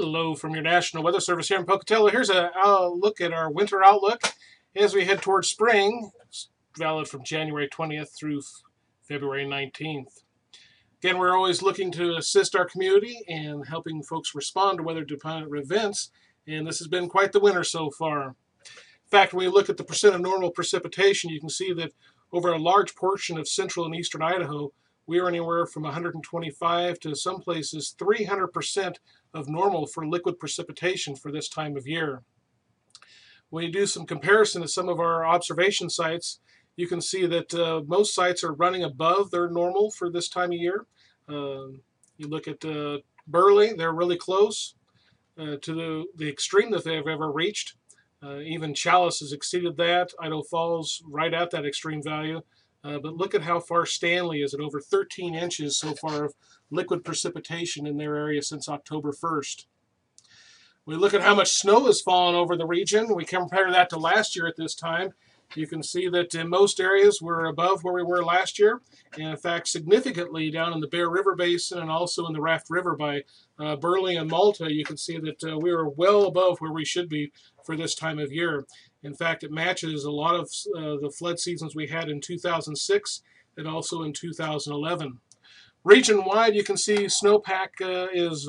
Hello from your National Weather Service here in Pocatello. Here's a look at our winter outlook as we head towards spring. It's valid from January 20th through February 19th. Again, we're always looking to assist our community and helping folks respond to weather-dependent events, and this has been quite the winter so far. In fact, when we look at the percent of normal precipitation, you can see that over a large portion of central and eastern Idaho, we are anywhere from 125 to some places 300% of normal for liquid precipitation for this time of year. When you do some comparison to some of our observation sites, you can see that most sites are running above their normal for this time of year. You look at Burley, they're really close to the extreme that they've ever reached. Even Challis has exceeded that. Idaho Falls right at that extreme value. But look at how far Stanley is at over 13 inches so far of liquid precipitation in their area since October 1st. We look at how much snow has fallen over the region. We compare that to last year at this time. You can see that in most areas we're above where we were last year, and in fact significantly down in the Bear River Basin and also in the Raft River by Burley and Malta. You can see that we are well above where we should be for this time of year. In fact, it matches a lot of the flood seasons we had in 2006 and also in 2011. Region-wide, you can see snowpack is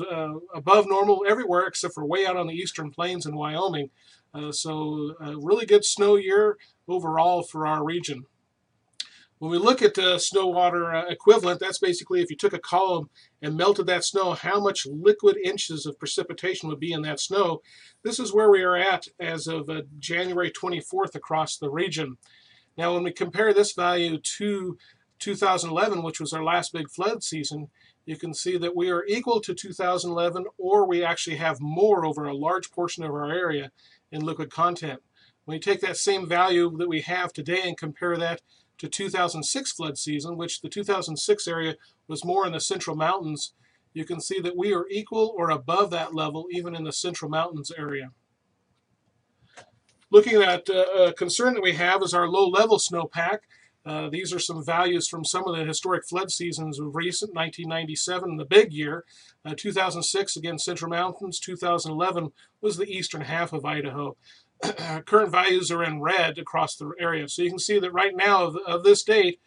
above normal everywhere except for way out on the eastern plains in Wyoming. So a really good snow year overall for our region. When we look at the snow water equivalent, that's basically if you took a column and melted that snow, how much liquid inches of precipitation would be in that snow. This is where we are at as of January 24th across the region. Now when we compare this value to 2011, which was our last big flood season, you can see that we are equal to 2011, or we actually have more over a large portion of our area in liquid content. When you take that same value that we have today and compare that to 2006 flood season, which the 2006 area was more in the central mountains, you can see that we are equal or above that level even in the central mountains area. Looking at a concern that we have is our low-level snowpack. These are some values from some of the historic flood seasons of recent, 1997, the big year. 2006, again, central mountains. 2011 was the eastern half of Idaho. Current values are in red across the area. So you can see that right now of this date,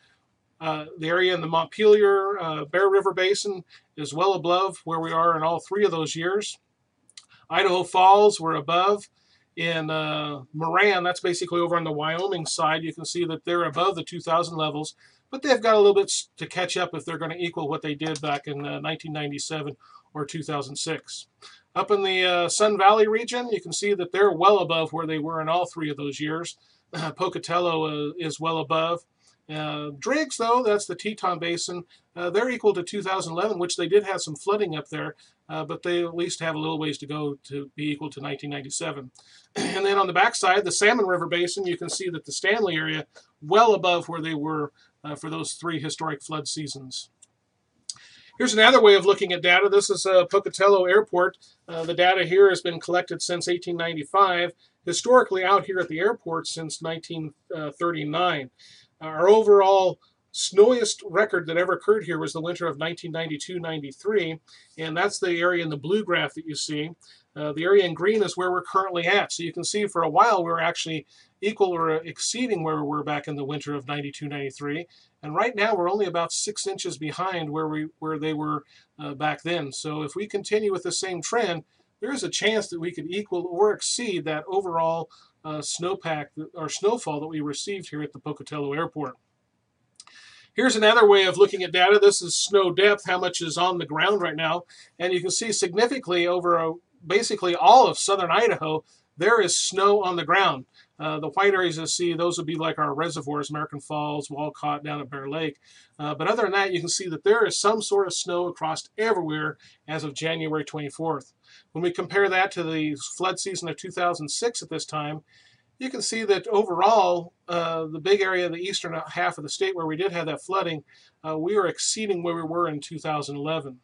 the area in the Montpelier, Bear River Basin is well above where we are in all three of those years. Idaho Falls were above. In Moran, that's basically over on the Wyoming side, you can see that they're above the 2000 levels, but they've got a little bit to catch up if they're going to equal what they did back in 1997 or 2006. Up in the Sun Valley region, you can see that they're well above where they were in all three of those years. Pocatello is well above. Driggs, though, that's the Teton Basin, they're equal to 2011, which they did have some flooding up there, but they at least have a little ways to go to be equal to 1997. And then on the backside, the Salmon River Basin, you can see that the Stanley area well above where they were for those three historic flood seasons. Here's another way of looking at data. This is Pocatello Airport. The data here has been collected since 1895, historically out here at the airport since 1939. Our overall snowiest record that ever occurred here was the winter of 1992-93, and that's the area in the blue graph that you see. The area in green is where we're currently at. So you can see for a while we were actually equal or exceeding where we were back in the winter of 92-93, and right now we're only about 6 inches behind where they were back then. So if we continue with the same trend, there is a chance that we could equal or exceed that overall snowpack or snowfall that we received here at the Pocatello Airport. Here's another way of looking at data. This is snow depth, how much is on the ground right now, and you can see significantly over basically all of southern Idaho there is snow on the ground. The white areas you see, those would be like our reservoirs, American Falls, Walcott, down at Bear Lake. But other than that, you can see that there is some sort of snow across everywhere as of January 24th. When we compare that to the flood season of 2006 at this time, you can see that overall, the big area, the eastern half of the state where we did have that flooding, we are exceeding where we were in 2011.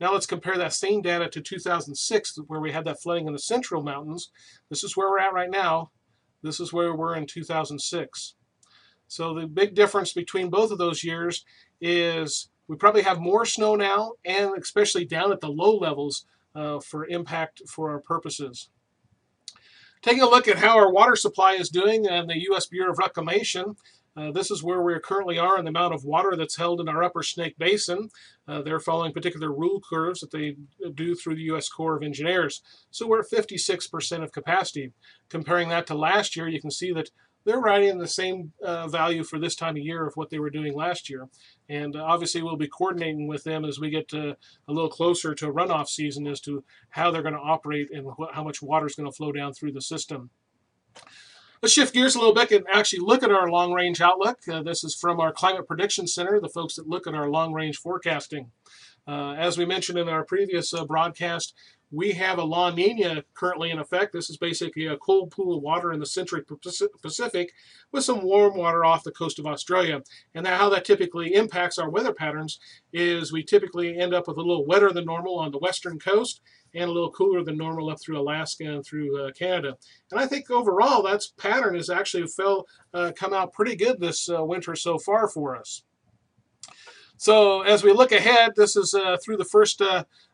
Now let's compare that same data to 2006 where we had that flooding in the central mountains. This is where we're at right now. This is where we were in 2006. So the big difference between both of those years is we probably have more snow now, and especially down at the low levels for impact for our purposes. Taking a look at how our water supply is doing and the U.S. Bureau of Reclamation, this is where we currently are in the amount of water that's held in our upper Snake Basin. They're following particular rule curves that they do through the U.S. Corps of Engineers. So we're at 56% of capacity. Comparing that to last year, you can see that they're right in the same value for this time of year of what they were doing last year. And obviously we'll be coordinating with them as we get a little closer to runoff season as to how they're going to operate and how much water is going to flow down through the system. Let's shift gears a little bit and actually look at our long-range outlook. This is from our Climate Prediction Center, the folks that look at our long-range forecasting. As we mentioned in our previous broadcast, we have a La Niña currently in effect. This is basically a cold pool of water in the central Pacific with some warm water off the coast of Australia. And how that typically impacts our weather patterns is we typically end up with a little wetter than normal on the western coast and a little cooler than normal up through Alaska and through Canada. And I think overall that pattern has actually come out pretty good this winter so far for us. So as we look ahead, this is through the first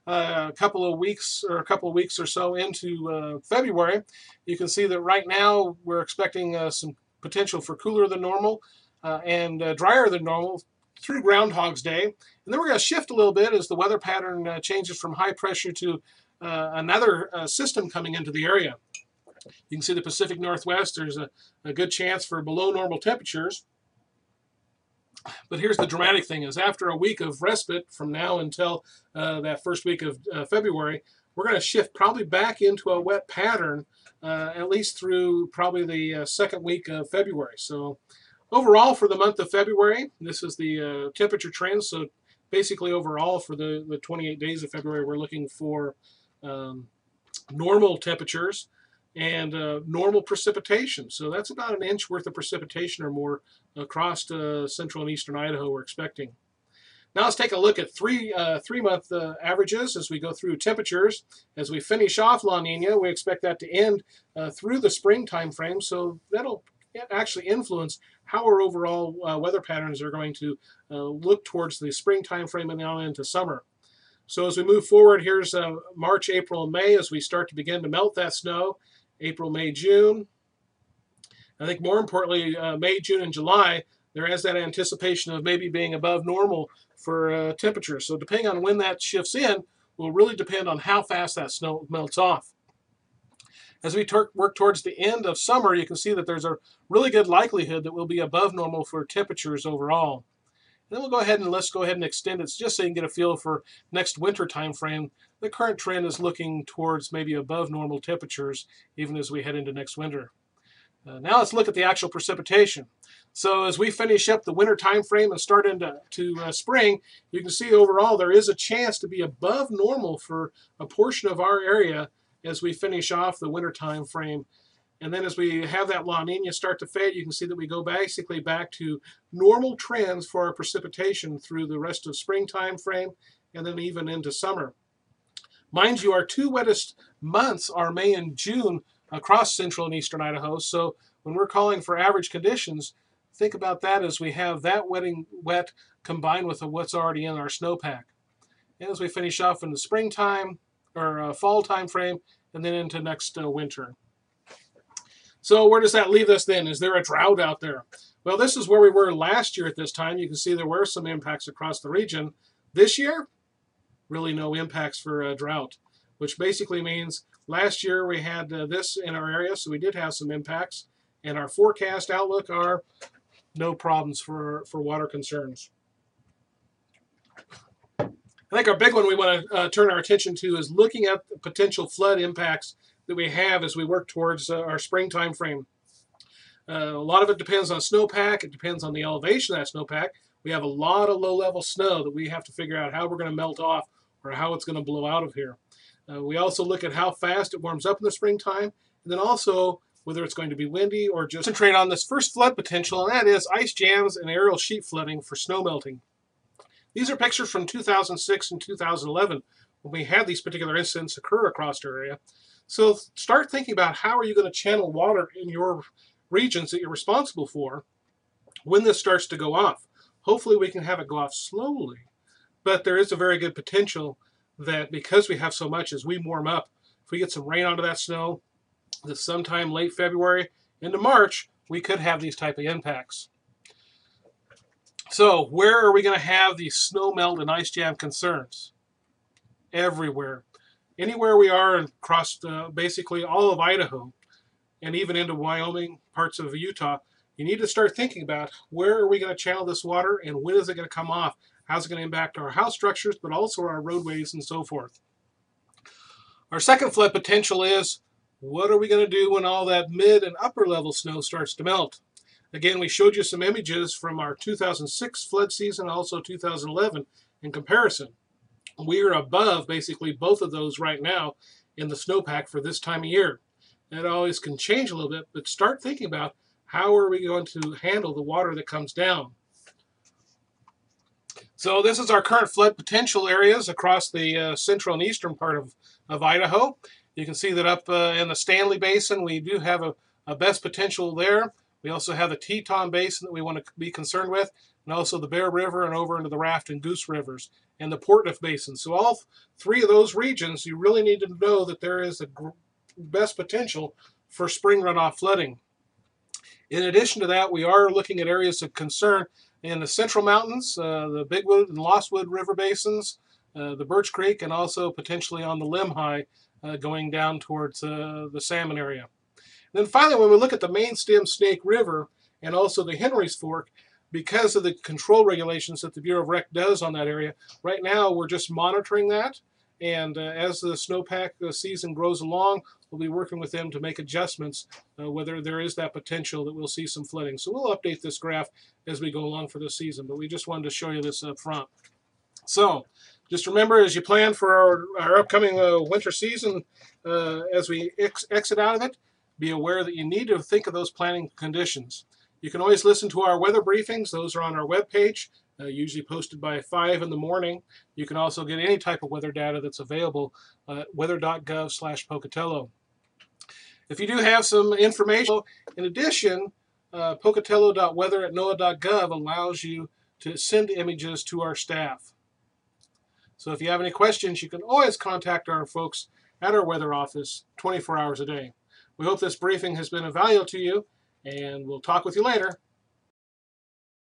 couple of weeks or so into February. You can see that right now we're expecting some potential for cooler than normal and drier than normal through Groundhog's Day. And then we're going to shift a little bit as the weather pattern changes from high pressure to another system coming into the area. You can see the Pacific Northwest, there's a good chance for below normal temperatures. But here's the dramatic thing is after a week of respite from now until that first week of February, we're going to shift probably back into a wet pattern at least through probably the second week of February. So overall for the month of February, this is the temperature trend. So basically overall for the 28 days of February, we're looking for normal temperatures and normal precipitation. So that's about an inch worth of precipitation or more across central and eastern Idaho we're expecting. Now let's take a look at three-month averages as we go through temperatures. As we finish off La Niña, we expect that to end through the spring time frame, so that'll actually influence how our overall weather patterns are going to look towards the spring time frame and now into summer. So as we move forward, here's March, April, and May as we start to begin to melt that snow. April, May, June. I think more importantly, May, June, and July, there is that anticipation of maybe being above normal for temperature. So depending on when that shifts in will really depend on how fast that snow melts off. As we work towards the end of summer, you can see that there's a really good likelihood that we'll be above normal for temperatures overall. And then we'll go ahead and extend it just so you can get a feel for next winter time frame. The current trend is looking towards maybe above normal temperatures even as we head into next winter. Now let's look at the actual precipitation. So as we finish up the winter time frame and start into spring, you can see overall there is a chance to be above normal for a portion of our area as we finish off the winter time frame. And then as we have that La Niña start to fade, you can see that we go basically back to normal trends for our precipitation through the rest of spring time frame and then even into summer. Mind you, our two wettest months are May and June across central and eastern Idaho, so when we're calling for average conditions, think about that as we have that wet combined with what's already in our snowpack. And as we finish off in the springtime or fall time frame and then into next winter. So where does that leave us then? Is there a drought out there? Well, this is where we were last year at this time. You can see there were some impacts across the region. This year, really no impacts for a drought, which basically means last year we had this in our area, so we did have some impacts, and our forecast outlook are no problems for water concerns. I think our big one we want to turn our attention to is looking at the potential flood impacts that we have as we work towards our spring time frame. A lot of it depends on snowpack, it depends on the elevation of that snowpack. We have a lot of low-level snow that we have to figure out how we're going to melt off or how it's going to blow out of here. We also look at how fast it warms up in the springtime, and then also whether it's going to be windy or just concentrate on this first flood potential, and that is ice jams and aerial sheet flooding for snow melting. These are pictures from 2006 and 2011 when we had these particular incidents occur across our area. So start thinking about how are you going to channel water in your regions that you're responsible for when this starts to go off. Hopefully we can have it go off slowly, but there is a very good potential that because we have so much, as we warm up, if we get some rain onto that snow, that sometime late February into March, we could have these type of impacts. So where are we going to have these snow melt and ice jam concerns? Everywhere. Anywhere we are across basically all of Idaho and even into Wyoming, parts of Utah, you need to start thinking about where are we going to channel this water and when is it going to come off? How's it going to impact our house structures, but also our roadways and so forth? Our second flood potential is, what are we going to do when all that mid and upper level snow starts to melt? Again, we showed you some images from our 2006 flood season, also 2011 in comparison. We are above basically both of those right now in the snowpack for this time of year. That always can change a little bit, but start thinking about how are we going to handle the water that comes down. So this is our current flood potential areas across the central and eastern part of Idaho. You can see that up in the Stanley Basin, we do have a best potential there. We also have the Teton Basin that we want to be concerned with, and also the Bear River and over into the Raft and Goose Rivers, and the Portniff Basin. So all three of those regions, you really need to know that there is the best potential for spring runoff flooding. In addition to that, we are looking at areas of concern in the Central Mountains, the Bigwood and Lostwood River Basins, the Birch Creek, and also potentially on the Limhi going down towards the Salmon area. And then finally, when we look at the Main Stem Snake River and also the Henry's Fork, because of the control regulations that the Bureau of Rec does on that area, right now we're just monitoring that. And as the snowpack season grows along, we'll be working with them to make adjustments whether there is that potential that we'll see some flooding. So we'll update this graph as we go along for this season, but we just wanted to show you this up front. So just remember, as you plan for our upcoming winter season, as we exit out of it, be aware that you need to think of those planning conditions. You can always listen to our weather briefings. Those are on our webpage. Usually posted by 5 in the morning. You can also get any type of weather data that's available at weather.gov/Pocatello. If you do have some information, in addition, pocatello.weather@noaa.gov allows you to send images to our staff. So if you have any questions, you can always contact our folks at our weather office 24 hours a day. We hope this briefing has been of value to you, and we'll talk with you later.